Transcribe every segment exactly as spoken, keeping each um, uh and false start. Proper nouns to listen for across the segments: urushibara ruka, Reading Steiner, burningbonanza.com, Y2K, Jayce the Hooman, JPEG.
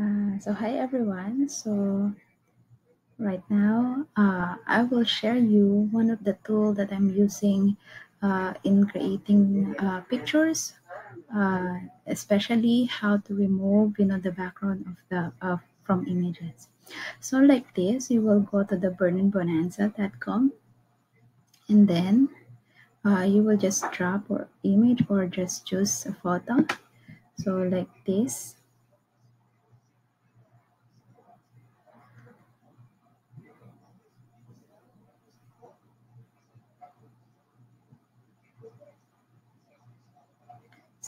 Uh, so hi everyone. So right now uh, I will share you one of the tools that I'm using uh, in creating uh, pictures, uh, especially how to remove you know the background of the of, from images. So like this, you will go to the burning bonanza dot com, and then uh, you will just drop or image or just choose a photo. So like this.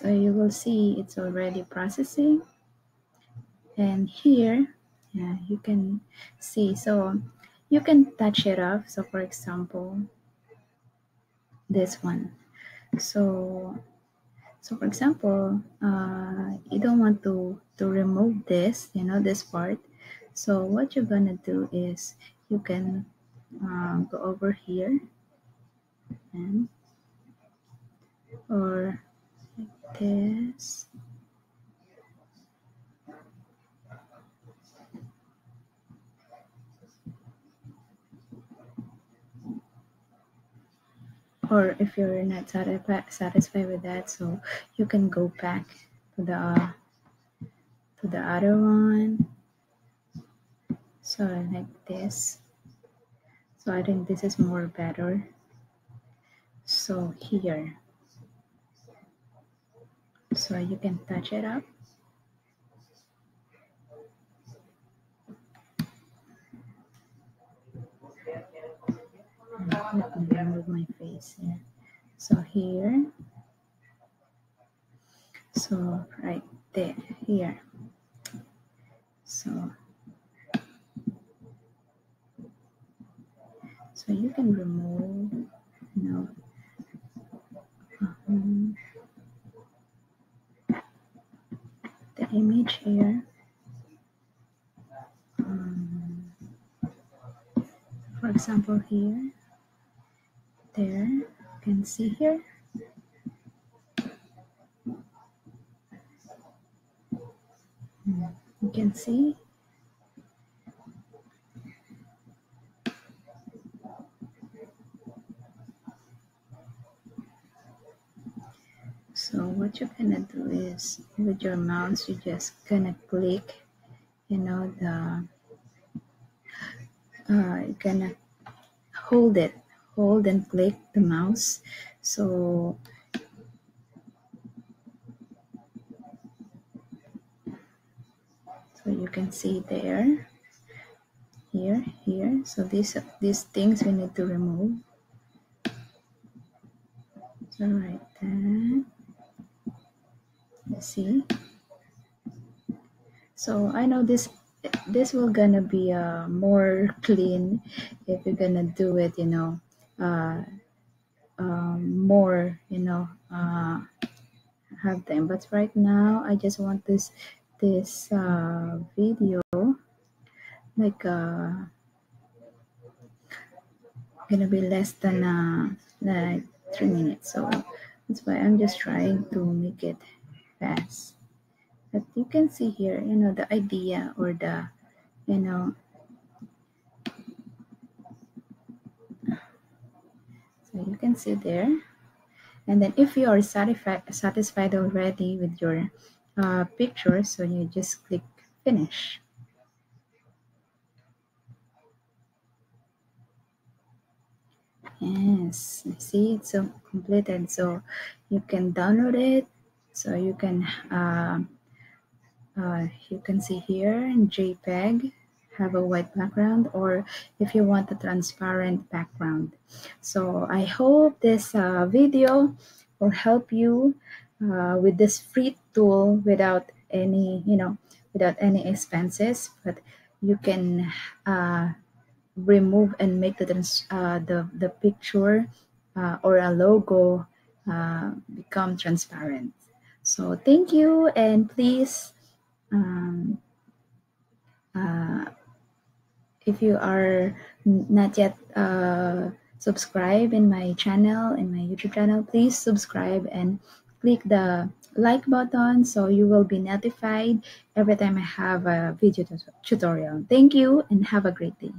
So you will see it's already processing, and here, yeah, you can see. So you can touch it up. So for example, this one. So, so for example, uh, you don't want to to remove this, you know, this part. So what you're gonna do is you can uh, go over here, and or this, or if you're not satisfied with that, so you can go back to the uh, to the other one. So like this. So I think this is more better. So here. So you can touch it up. Let me remove my face here. So here. So right there, here. So, so you can remove, you know. Um, image here, um, for example here, there, you can see here, you can see, so what you're gonna do is with your mouse you're just gonna click, you know, the uh, you're gonna hold it, hold and click the mouse. So so you can see there, here, here. So these these things we need to remove. So right there. See, so I know this this will gonna be uh, more clean if you're gonna do it, you know, uh, uh, more, you know, uh, have them. But right now, I just want this this uh, video like uh, gonna be less than uh, like three minutes. So that's why I'm just trying to make it fast, but you can see here, you know, the idea or the, you know, so you can see there. And then if you are satisfied satisfied already with your uh, picture, so you just click finish. Yes, see, it's so completed. So you can download it. So you can uh, uh, you can see here in JPEG, have a white background, or if you want a transparent background. So I hope this uh, video will help you uh, with this free tool without any, you know, without any expenses. But you can uh, remove and make the trans uh, the the picture uh, or a logo uh, become transparent. So thank you, and please, um, uh, if you are not yet uh, subscribed in my channel, in my YouTube channel, please subscribe and click the like button so you will be notified every time I have a video tutorial. Thank you and have a great day.